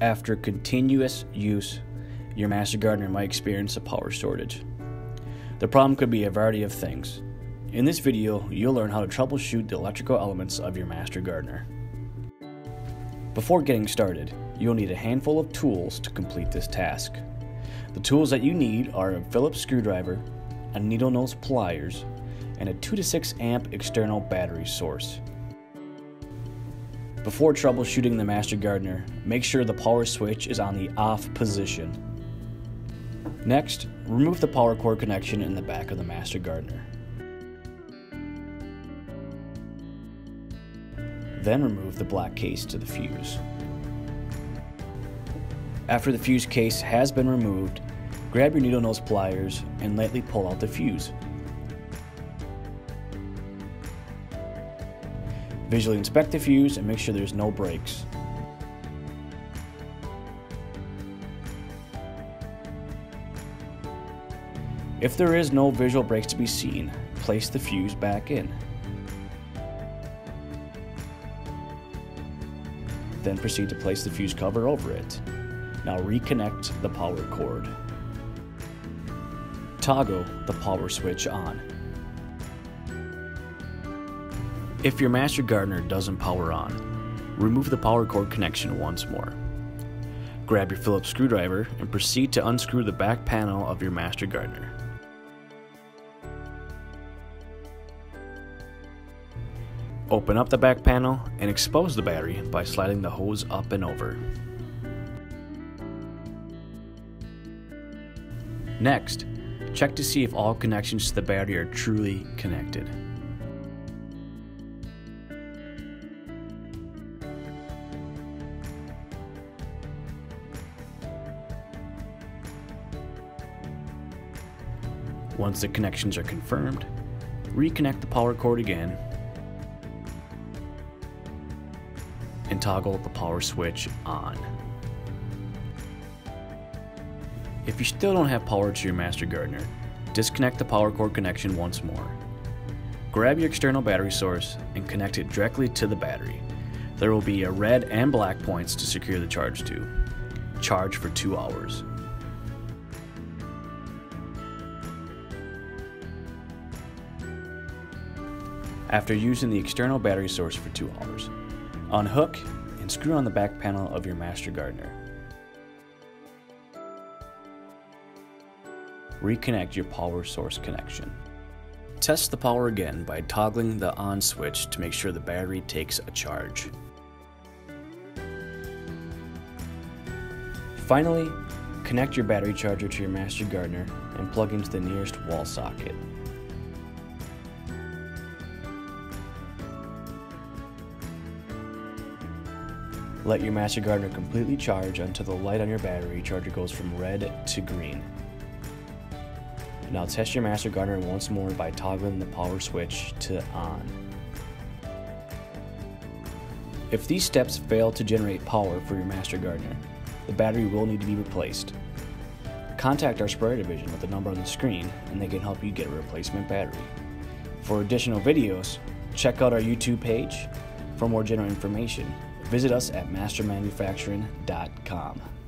After continuous use, your Master Gardener might experience a power shortage. The problem could be a variety of things. In this video, you'll learn how to troubleshoot the electrical elements of your Master Gardener. Before getting started, you'll need a handful of tools to complete this task. The tools that you need are a Phillips screwdriver, a needle nose pliers, and a 2 to 6 amp external battery source. Before troubleshooting the Master Gardener, make sure the power switch is on the off position. Next, remove the power cord connection in the back of the Master Gardener. Then remove the black case to the fuse. After the fuse case has been removed, grab your needle nose pliers and lightly pull out the fuse. Visually inspect the fuse and make sure there's no breaks. If there is no visual breaks to be seen, place the fuse back in. Then proceed to place the fuse cover over it. Now reconnect the power cord. Toggle the power switch on. If your Master Gardener doesn't power on, remove the power cord connection once more. Grab your Phillips screwdriver and proceed to unscrew the back panel of your Master Gardener. Open up the back panel and expose the battery by sliding the hose up and over. Next, check to see if all connections to the battery are truly connected. Once the connections are confirmed, reconnect the power cord again and toggle the power switch on. If you still don't have power to your Master Gardener, disconnect the power cord connection once more. Grab your external battery source and connect it directly to the battery. There will be a red and black points to secure the charge to. Charge for 2 hours. After using the external battery source for 2 hours, unhook and screw on the back panel of your Master Gardener. Reconnect your power source connection. Test the power again by toggling the on switch to make sure the battery takes a charge. Finally, connect your battery charger to your Master Gardener and plug into the nearest wall socket. Let your Master Gardener completely charge until the light on your battery charger goes from red to green. Now test your Master Gardener once more by toggling the power switch to on. If these steps fail to generate power for your Master Gardener, the battery will need to be replaced. Contact our sprayer division with the number on the screen and they can help you get a replacement battery. For additional videos, check out our YouTube page. For more general information, visit us at mastermanufacturing.com.